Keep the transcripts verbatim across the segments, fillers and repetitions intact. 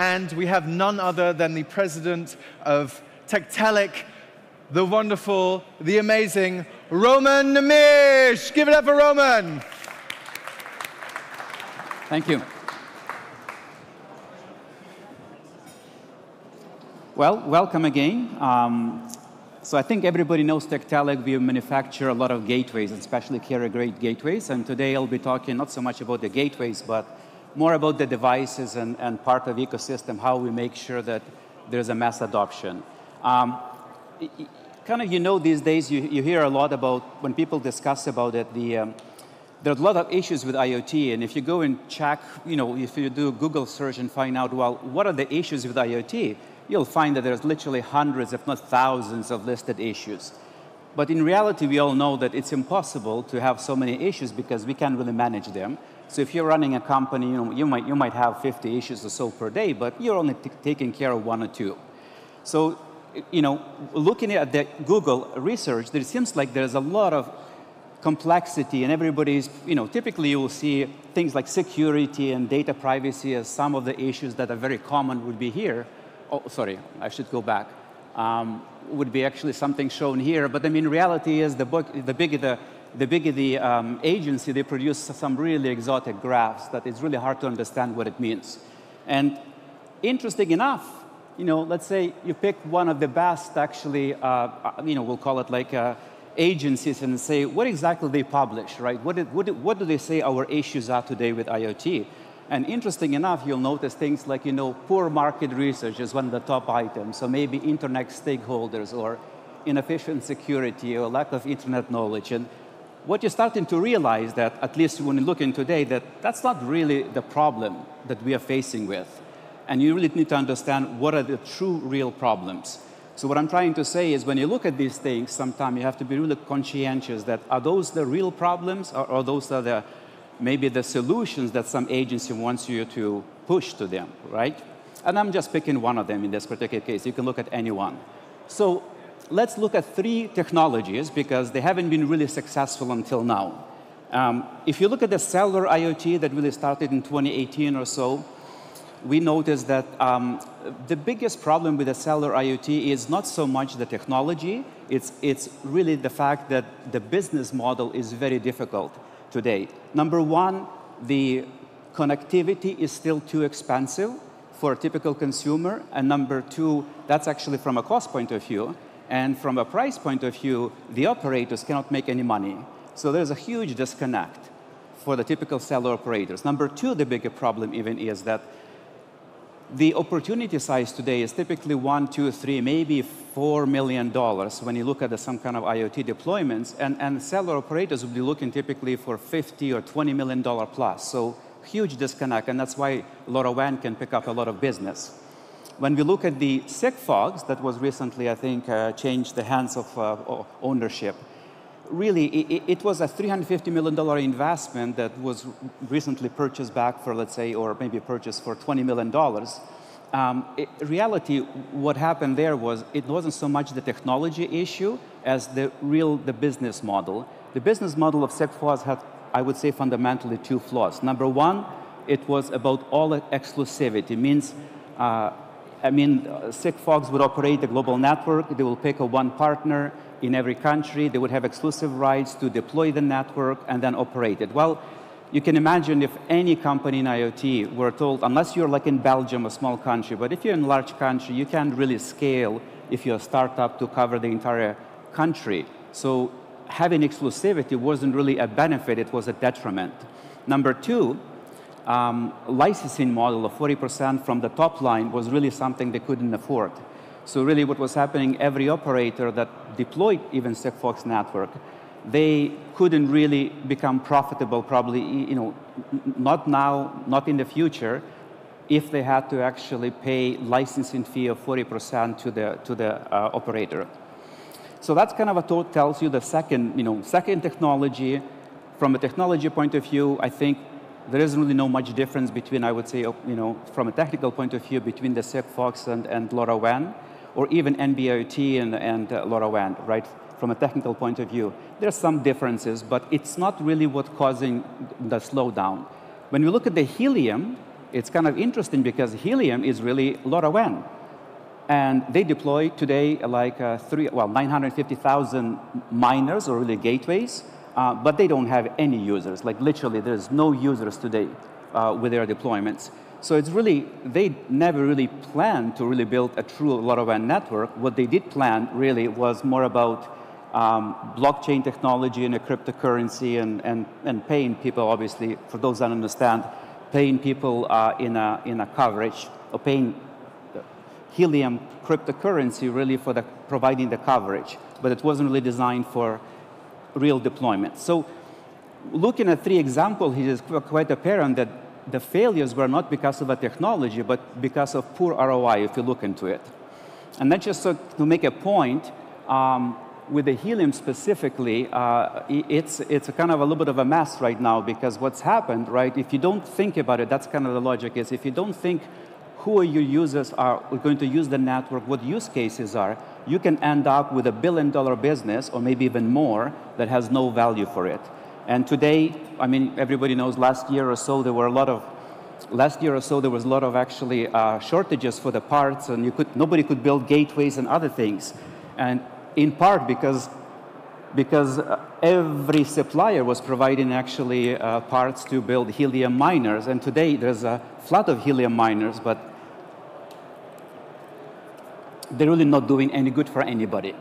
and we have none other than the president of Tektelic, the wonderful, the amazing Roman Nemish. Give it up for Roman. Thank you. Well, welcome again. Um, so I think everybody knows Tektelic. We manufacture a lot of gateways, especially carrier-grade gateways. And today I'll be talking not so much about the gateways, but more about the devices and, and part of the ecosystem, how we make sure that there's a mass adoption. Um, Kind of, you know, these days you, you hear a lot about, when people discuss about it, the, um, there are a lot of issues with IoT, and if you go and check, you know, if you do a Google search and find out, well, what are the issues with IoT, you'll find that there's literally hundreds, if not thousands, of listed issues. But in reality, we all know that it's impossible to have so many issues because we can't really manage them. So if you're running a company, you know, you might, you might have fifty issues or so per day, but you're only t taking care of one or two. So, you know, looking at the Google research, there seems like there's a lot of complexity, and everybody's, you know, typically you will see things like security and data privacy as some of the issues that are very common would be here. Oh, sorry, I should go back. Um, would be actually something shown here, but I mean, reality is the, book, the bigger the, the, bigger the um, agency, they produce some really exotic graphs that it's really hard to understand what it means. And interesting enough, you know, let's say you pick one of the best, actually, uh, you know, we'll call it like uh, agencies, and say what exactly they publish, right? What, did, what, did, what do they say our issues are today with IoT? And interesting enough, you'll notice things like, you know, poor market research is one of the top items. So maybe internet stakeholders or inefficient security or lack of internet knowledge. And what you're starting to realize that, at least when you look in today, that that's not really the problem that we are facing with. And you really need to understand what are the true, real problems. So what I'm trying to say is when you look at these things, sometimes you have to be really conscientious that are those the real problems, or are those are the, maybe the solutions that some agency wants you to push to them, right? And I'm just picking one of them in this particular case. You can look at any one. So let's look at three technologies because they haven't been really successful until now. Um, if you look at the cellular IoT that really started in twenty eighteen or so, we noticed that um, the biggest problem with the cellular IoT is not so much the technology, it's, it's really the fact that the business model is very difficult today. Number one, the connectivity is still too expensive for a typical consumer, and number two, that's actually from a cost point of view, and from a price point of view, the operators cannot make any money. So there's a huge disconnect for the typical cellular operators. Number two, the bigger problem even is that the opportunity size today is typically one, two, three, maybe four million dollars when you look at the, some kind of IoT deployments, and, and cellular operators would be looking typically for fifty or twenty million dollar plus. So huge disconnect, and that's why LoRaWAN can pick up a lot of business. When we look at the SIGFOX that was recently, I think, uh, changed the hands of uh, ownership. Really, it, it was a three hundred fifty million dollar investment that was recently purchased back for, let's say, or maybe purchased for twenty million dollars. Um, in reality, what happened there was it wasn't so much the technology issue as the real, the business model. The business model of SIGFOX had, I would say, fundamentally two flaws. Number one, it was about all exclusivity. It means, uh, I mean, SIGFOX would operate a global network. They will pick a one partner in every country. They would have exclusive rights to deploy the network and then operate it. Well, you can imagine if any company in IoT were told, unless you're like in Belgium, a small country, but if you're in a large country, you can't really scale if you're a startup to cover the entire country. So having exclusivity wasn't really a benefit, it was a detriment. Number two, um, licensing model of forty percent from the top line was really something they couldn't afford. So really what was happening, every operator that deployed even SIGFOX network, they couldn't really become profitable probably, you know, not now, not in the future, if they had to actually pay licensing fee of forty percent to the, to the uh, operator. So that's kind of what tells you the second, you know, second technology. From a technology point of view, I think there isn't really no much difference between, I would say, you know, from a technical point of view, between the SIGFOX and, and LoRaWAN, or even N B I O T and, and uh, LoRaWAN, right? From a technical point of view, there's some differences, but it's not really what's causing the slowdown. When we look at the Helium, it's kind of interesting because Helium is really LoRaWAN. And they deploy today like uh, three, well, nine hundred fifty thousand miners or really gateways, uh, but they don't have any users. Like literally, there's no users today uh, with their deployments. So it's really, they never really planned to really build a true LoRaWAN network. What they did plan really was more about um, blockchain technology and a cryptocurrency and, and, and paying people, obviously, for those that understand, paying people uh, in, a, in a coverage, or paying Helium cryptocurrency really for the, providing the coverage. But it wasn't really designed for real deployment. So looking at three examples, it is quite apparent that the failures were not because of a technology, but because of poor R O I, if you look into it. And that's just so, to make a point, um, with the Helium specifically, uh, it's, it's a kind of a little bit of a mess right now, because what's happened, right, if you don't think about it, that's kind of the logic is, if you don't think who your users are going to use the network, what use cases are, you can end up with a billion-dollar business, or maybe even more, that has no value for it. And today, I mean, everybody knows last year or so there were a lot of, last year or so there was a lot of actually uh, shortages for the parts, and you could, nobody could build gateways and other things. And in part because, because every supplier was providing actually uh, parts to build Helium miners. And today there's a flood of Helium miners, but they're really not doing any good for anybody.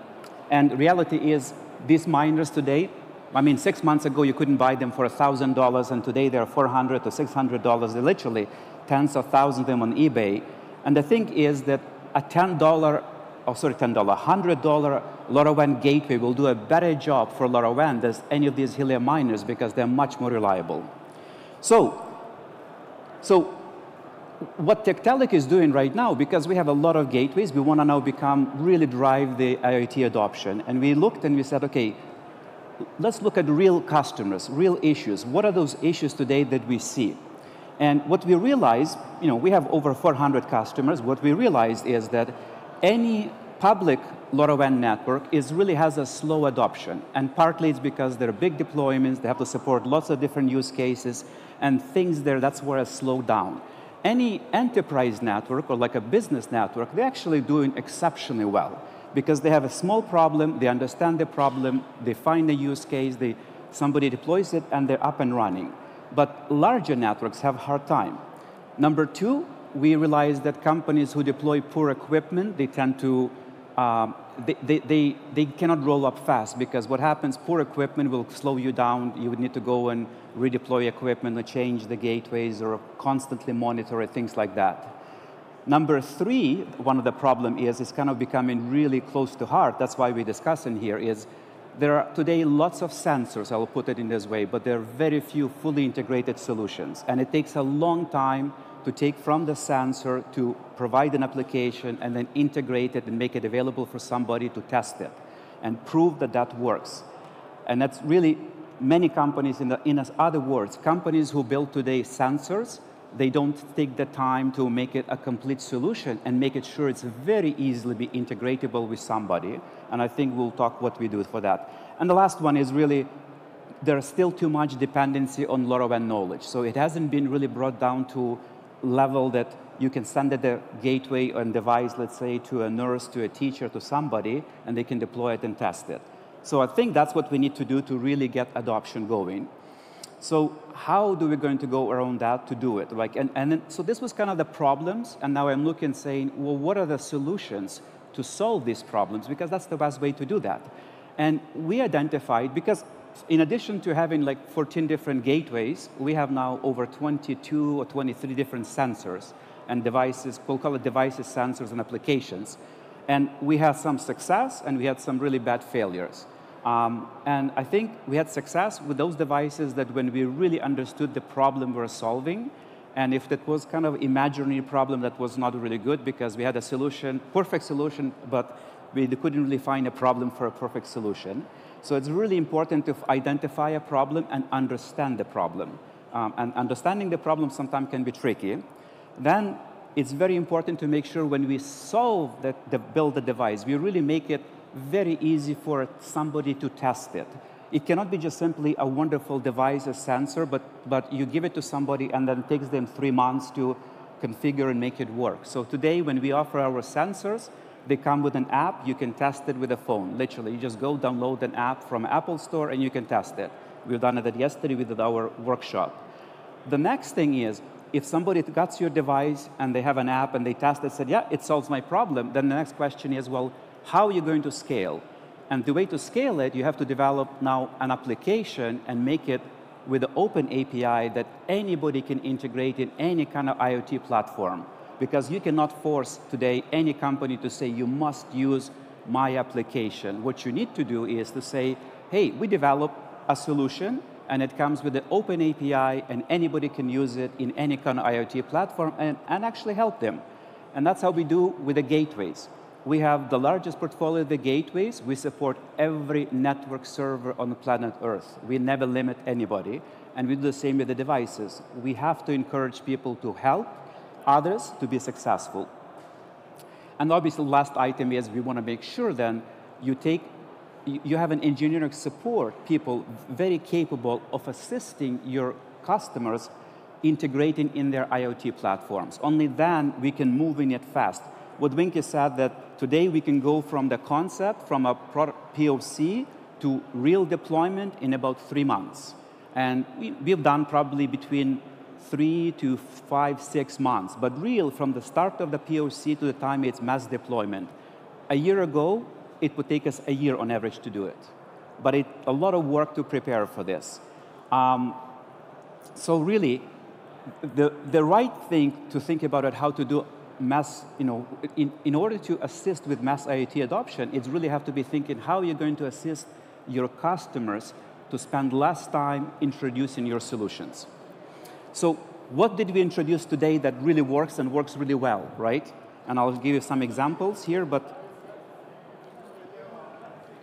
And reality is these miners today, I mean, six months ago, you couldn't buy them for one thousand dollars, and today they're four hundred to six hundred dollars. They're literally tens of thousands of them on eBay. And the thing is that a ten dollar, oh, sorry, ten dollar, one hundred dollar LoRaWAN gateway will do a better job for LoRaWAN than any of these Helium miners because they're much more reliable. So, so what Tektelic is doing right now, because we have a lot of gateways, we want to now become, really drive the IoT adoption. And we looked and we said, okay, let's look at real customers, real issues. What are those issues today that we see? And what we realize, you know, we have over four hundred customers. What we realized is that any public LoRaWAN network is really has a slow adoption. And partly it's because there are big deployments. They have to support lots of different use cases and things there. That's where it's slowed down. Any enterprise network or like a business network, they're actually doing exceptionally well, because they have a small problem, they understand the problem, they find the use case, they, somebody deploys it, and they're up and running. But larger networks have a hard time. Number two, we realize that companies who deploy poor equipment, they tend to, um, they, they, they, they cannot roll up fast, because what happens, poor equipment will slow you down. You would need to go and redeploy equipment or change the gateways or constantly monitor it, things like that. Number three, one of the problem is it's kind of becoming really close to heart. That's why we're discussing here is there are today lots of sensors, I'll put it in this way, but there are very few fully integrated solutions. And it takes a long time to take from the sensor to provide an application and then integrate it and make it available for somebody to test it and prove that that works. And that's really many companies, in, the, in other words, companies who build today sensors, they don't take the time to make it a complete solution and make it sure it's very easily be integratable with somebody. And I think we'll talk what we do for that. And the last one is really, there's still too much dependency on LoRaWAN knowledge. So it hasn't been really brought down to level that you can send the gateway and device, let's say, to a nurse, to a teacher, to somebody, and they can deploy it and test it. So I think that's what we need to do to really get adoption going. So how do we going to go around that to do it? Like, and, and then, so this was kind of the problems, and now I'm looking and saying, well, what are the solutions to solve these problems? Because that's the best way to do that. And we identified, because in addition to having like fourteen different gateways, we have now over twenty-two or twenty-three different sensors and devices, we'll call it devices, sensors, and applications. And we had some success, and we had some really bad failures. Um, and I think we had success with those devices that when we really understood the problem we were solving, and if that was kind of imaginary problem, that was not really good because we had a solution, perfect solution, but we couldn't really find a problem for a perfect solution. So it's really important to identify a problem and understand the problem. Um, and understanding the problem sometimes can be tricky. Then it's very important to make sure when we solve that, the build the device, we really make it very easy for somebody to test it. it cannot be just simply a wonderful device, a sensor, but, but you give it to somebody and then it takes them three months to configure and make it work. So today, when we offer our sensors, they come with an app. You can test it with a phone, literally. You just go download an app from Apple Store and you can test it. We've done that yesterday with our workshop. The next thing is, if somebody gets your device and they have an app and they test it, said, yeah, it solves my problem, then the next question is, well, how are you going to scale? And the way to scale it, you have to develop now an application and make it with an open A P I that anybody can integrate in any kind of IoT platform. Because you cannot force today any company to say, you must use my application. What you need to do is to say, hey, we develop a solution, and it comes with an open A P I, and anybody can use it in any kind of IoT platform and, and actually help them. And that's how we do with the gateways. We have the largest portfolio of the gateways. We support every network server on the planet Earth. We never limit anybody. And we do the same with the devices. We have to encourage people to help others to be successful. And obviously, the last item is we want to make sure then you take you have an engineering support, people very capable of assisting your customers integrating in their IoT platforms. Only then we can move in it fast. What Winky said, that today we can go from the concept, from a product P O C, to real deployment in about three months. And we, we've done probably between three to five, six months. But real, from the start of the P O C to the time it's mass deployment. A year ago, it would take us a year on average to do it. But it, a lot of work to prepare for this. Um, so really, the, the right thing to think about it, how to do mass, you know, in, in order to assist with mass IoT adoption, it's really have to be thinking how you're going to assist your customers to spend less time introducing your solutions. So what did we introduce today that really works and works really well, right? And I'll give you some examples here, but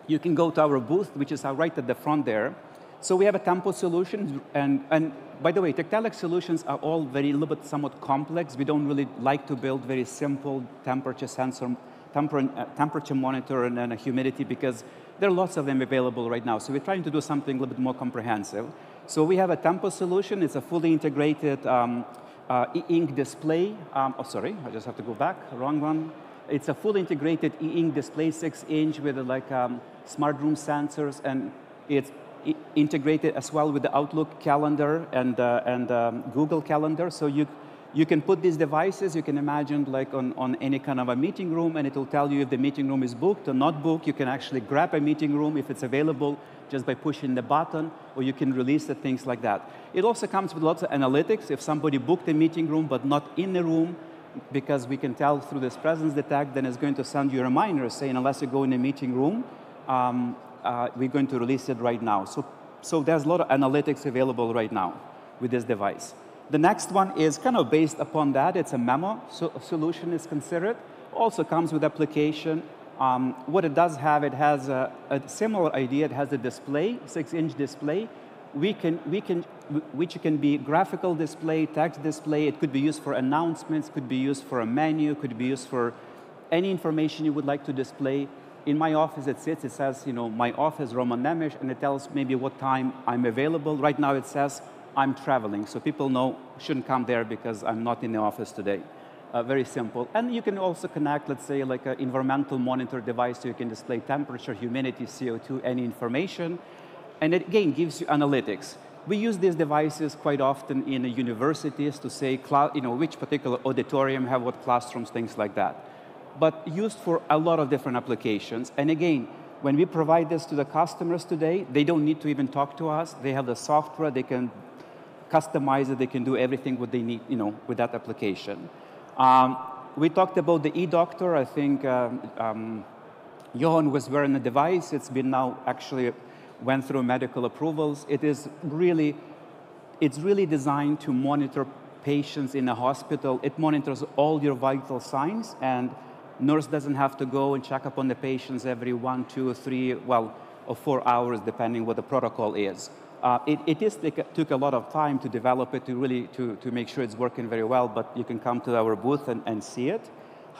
you can go to our booth, which is right at the front there. So we have a Tempo solution, and, and by the way, Tektelic solutions are all very, little bit somewhat complex. We don't really like to build very simple temperature sensor, temper, uh, temperature monitor, and, and humidity, because there are lots of them available right now. So we're trying to do something a little bit more comprehensive. So we have a Tempo solution. It's a fully integrated um, uh, e-ink display. Um, oh, sorry, I just have to go back, wrong one. It's a fully integrated e-ink display, six inch, with like um, smart room sensors, and it's integrated as well with the Outlook calendar and, uh, and um, Google calendar. So you, you can put these devices, you can imagine like on, on any kind of a meeting room, and it'll tell you if the meeting room is booked or not booked. You can actually grab a meeting room if it's available just by pushing the button, or you can release the things like that. It also comes with lots of analytics. If somebody booked a meeting room but not in the room, because we can tell through this presence detect, then it's going to send you a reminder saying, unless you go in a meeting room, um, Uh, we're going to release it right now. So, so there's a lot of analytics available right now with this device. The next one is kind of based upon that. It's a Memo so solution is considered. Also comes with application. Um, what it does have, it has a, a similar idea. It has a display, six-inch display. We can, we can, which can be graphical display, text display. It could be used for announcements, could be used for a menu, could be used for any information you would like to display. In my office, it sits, it says, you know, my office, Roman Nemish, and it tells maybe what time I'm available. Right now it says, I'm traveling. So people know, shouldn't come there because I'm not in the office today. Uh, very simple. And you can also connect, let's say, like an environmental monitor device, so you can display temperature, humidity, C O two, any information. And it, again, gives you analytics. We use these devices quite often in universities to say, you know, which particular auditorium have what classrooms, things like that. But used for a lot of different applications. And again, when we provide this to the customers today, they don't need to even talk to us. They have the software, they can customize it, they can do everything what they need, you know, with that application. Um, we talked about the e-doctor. I think um, um, Johan was wearing the device. It's been now actually went through medical approvals. It is really, it's really designed to monitor patients in a hospital. It monitors all your vital signs, and nurse doesn't have to go and check up on the patients every one, two, three, well, or four hours, depending what the protocol is. Uh, it it is, took a lot of time to develop it, to really to, to make sure it's working very well, but you can come to our booth and, and see it,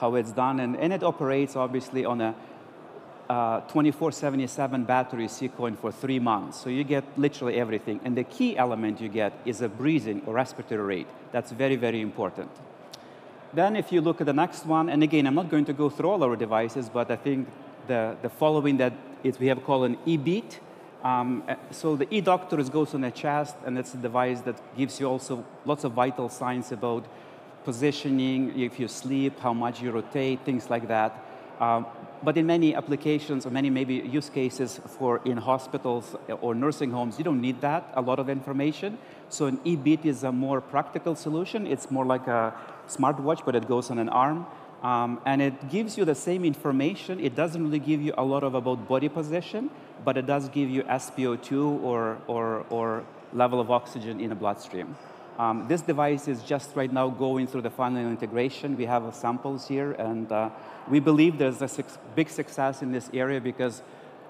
how it's done. And, and it operates, obviously, on a uh, twenty-four seventy-seven battery C-Coin for three months. So you get literally everything. And the key element you get is a breathing or respiratory rate. That's very, very important. Then if you look at the next one, and again, I'm not going to go through all our devices, but I think the, the following that is we have called an e-beat. Um, so the e-doctor goes on the chest, and it's a device that gives you also lots of vital signs about positioning, if you sleep, how much you rotate, things like that. Um, but in many applications, or many maybe use cases for in hospitals or nursing homes, you don't need that, a lot of information. So an e-beat is a more practical solution. It's more like a smartwatch, but it goes on an arm. Um, and it gives you the same information. It doesn't really give you a lot of about body position, but it does give you S P O two or, or, or level of oxygen in the bloodstream. Um, this device is just right now going through the final integration. We have samples here, and uh, we believe there's a big success in this area because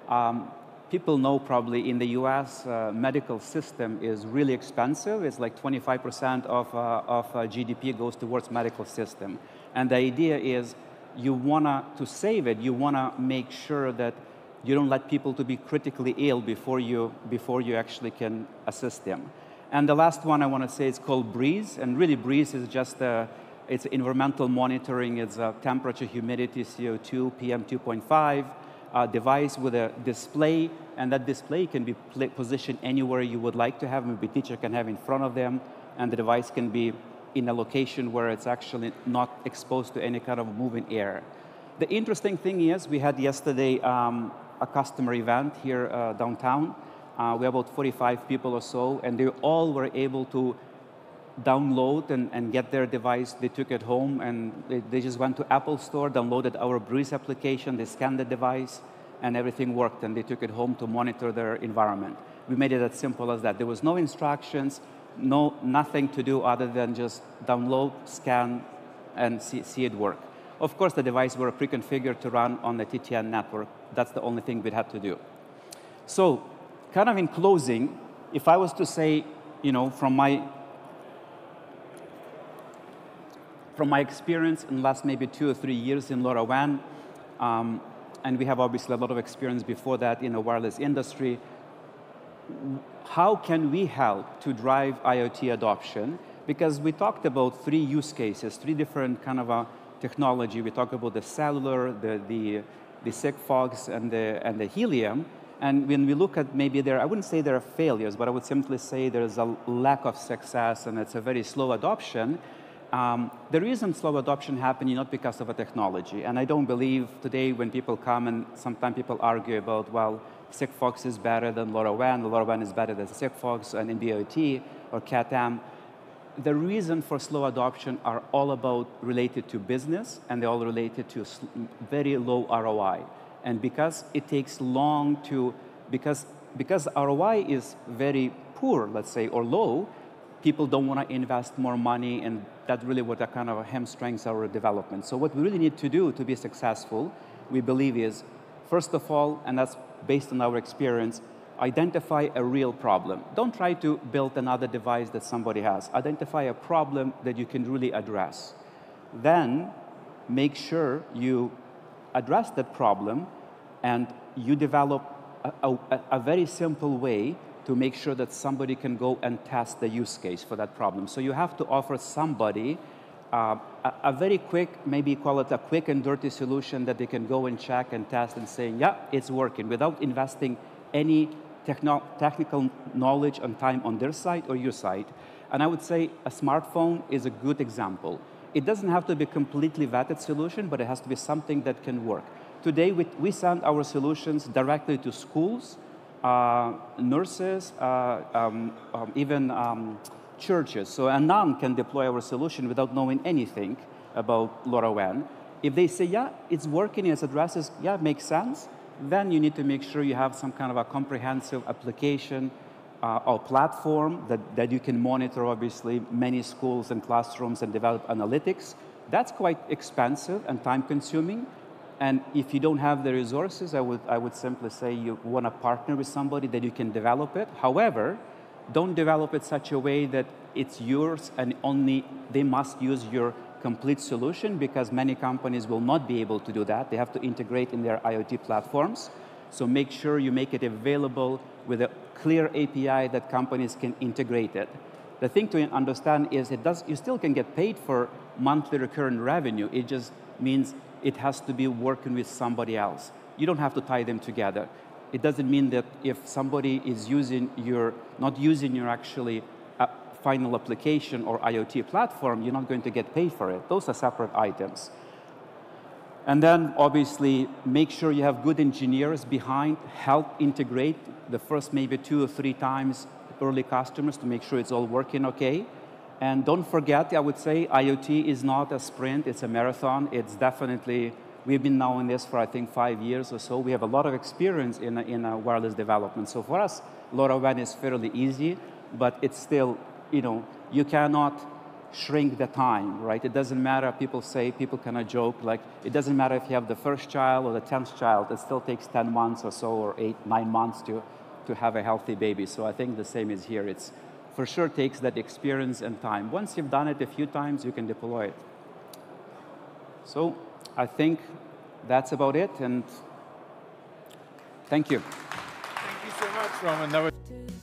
um, people know probably in the U S uh, medical system is really expensive. It's like twenty-five percent of, uh, of uh, G D P goes towards medical system. And the idea is you want to save it. You want to make sure that you don't let people to be critically ill before you, before you actually can assist them. And the last one I want to say is called Breeze. And really, Breeze is just a, it's environmental monitoring. It's a temperature, humidity, C O two, P M two point five. Uh, device with a display, and that display can be positioned anywhere you would like to have. Maybe a teacher can have in front of them, and the device can be in a location where it's actually not exposed to any kind of moving air. The interesting thing is we had yesterday um, a customer event here uh, downtown. Uh, we have about forty-five people or so, and they all were able to download and, and get their device. They took it home, and they, they just went to Apple Store, downloaded our Breeze application, they scanned the device, and everything worked, and they took it home to monitor their environment. We made it as simple as that. There was no instructions, no, nothing to do other than just download, scan, and see, see it work. Of course, the device were pre-configured to run on the T T N network. That's the only thing we had to do. So, kind of in closing, if I was to say, you know, from my From my experience in the last maybe two or three years in LoRaWAN, um, and we have obviously a lot of experience before that in the wireless industry, how can we help to drive IoT adoption? Because we talked about three use cases, three different kind of a technology. We talked about the cellular, the, the, the SIGFOX, and the, and the Helium. And when we look at maybe there, I wouldn't say there are failures, but I would simply say there is a lack of success, and it's a very slow adoption. Um, the reason slow adoption happened is not because of a technology. And I don't believe today when people come and sometimes people argue about, well, SIGFOX is better than LoRaWAN, LoRaWAN is better than SIGFOX and N B I O T or CAT M. The reason for slow adoption are all about related to business, and they're all related to very low R O I. And because it takes long to, because, because R O I is very poor, let's say, or low, people don't want to invest more money, and that's really what that kind of hamstrings our development. So what we really need to do to be successful, we believe, is, first of all, and that's based on our experience, identify a real problem. Don't try to build another device that somebody has. Identify a problem that you can really address. Then make sure you address that problem, and you develop a, a, a very simple way to make sure that somebody can go and test the use case for that problem. So you have to offer somebody uh, a, a very quick, maybe call it a quick and dirty solution that they can go and check and test and say, yeah, it's working, without investing any techno technical knowledge and time on their side or your side. And I would say a smartphone is a good example. It doesn't have to be a completely vetted solution, but it has to be something that can work. Today, we, we send our solutions directly to schools, Uh, nurses, uh, um, um, even um, churches. So a nun can deploy our solution without knowing anything about LoRaWAN. If they say, yeah, it's working, its addresses, yeah, it makes sense, then you need to make sure you have some kind of a comprehensive application uh, or platform that, that you can monitor, obviously, many schools and classrooms and develop analytics. That's quite expensive and time-consuming. And if you don't have the resources, I would, I would simply say you want to partner with somebody that you can develop it. However, don't develop it such a way that it's yours and only they must use your complete solution because many companies will not be able to do that. They have to integrate in their IoT platforms. So make sure you make it available with a clear A P I that companies can integrate it. The thing to understand is it does, you still can get paid for monthly recurrent revenue. It just means it has to be working with somebody else. You don't have to tie them together. It doesn't mean that if somebody is using your, not using your actually uh, final application or IoT platform, you're not going to get paid for it. Those are separate items. And then, obviously, make sure you have good engineers behind, help integrate the first maybe two or three times early customers to make sure it's all working okay. And don't forget, I would say, IoT is not a sprint, it's a marathon. It's definitely, we've been now in this for, I think, five years or so. We have a lot of experience in, in uh, wireless development. So for us, LoRaWAN is fairly easy, but it's still, you know, you cannot shrink the time, right? It doesn't matter, people say, people kind of joke, like, it doesn't matter if you have the first child or the tenth child, it still takes ten months or so, or eight, nine months to, to have a healthy baby. So I think the same is here. It's for sure takes that experience and time. Once you've done it a few times, you can deploy it. So I think that's about it, and thank you. Thank you so much, Roman.